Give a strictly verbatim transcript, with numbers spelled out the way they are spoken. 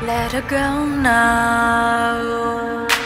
Let her go now.